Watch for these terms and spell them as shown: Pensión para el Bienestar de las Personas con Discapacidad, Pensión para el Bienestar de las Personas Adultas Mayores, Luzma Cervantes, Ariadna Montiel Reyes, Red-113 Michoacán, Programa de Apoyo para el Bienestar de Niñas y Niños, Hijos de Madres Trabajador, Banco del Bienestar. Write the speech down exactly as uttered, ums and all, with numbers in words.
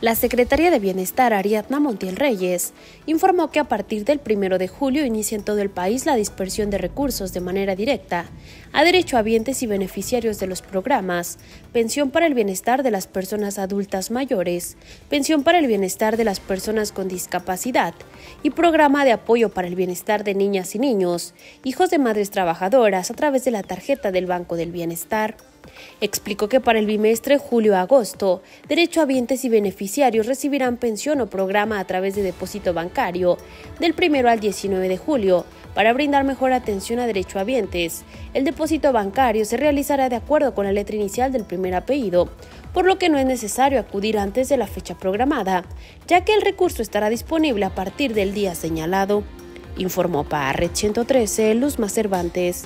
La secretaria de Bienestar, Ariadna Montiel Reyes, informó que a partir del primero de julio inicia en todo el país la dispersión de recursos de manera directa a derechohabientes y beneficiarios de los programas Pensión para el Bienestar de las Personas Adultas Mayores, Pensión para el Bienestar de las Personas con Discapacidad y Programa de Apoyo para el Bienestar de Niñas y Niños, hijos de madres trabajadoras, a través de la tarjeta del Banco del Bienestar. Explicó que para el bimestre julio-agosto, derechohabientes y beneficiarios recibirán pensión o programa a través de depósito bancario del primero al diecinueve de julio. Para brindar mejor atención a derechohabientes, el depósito bancario se realizará de acuerdo con la letra inicial del primer apellido, por lo que no es necesario acudir antes de la fecha programada, ya que el recurso estará disponible a partir del día señalado. Informó para Red ciento trece, Luzma Cervantes.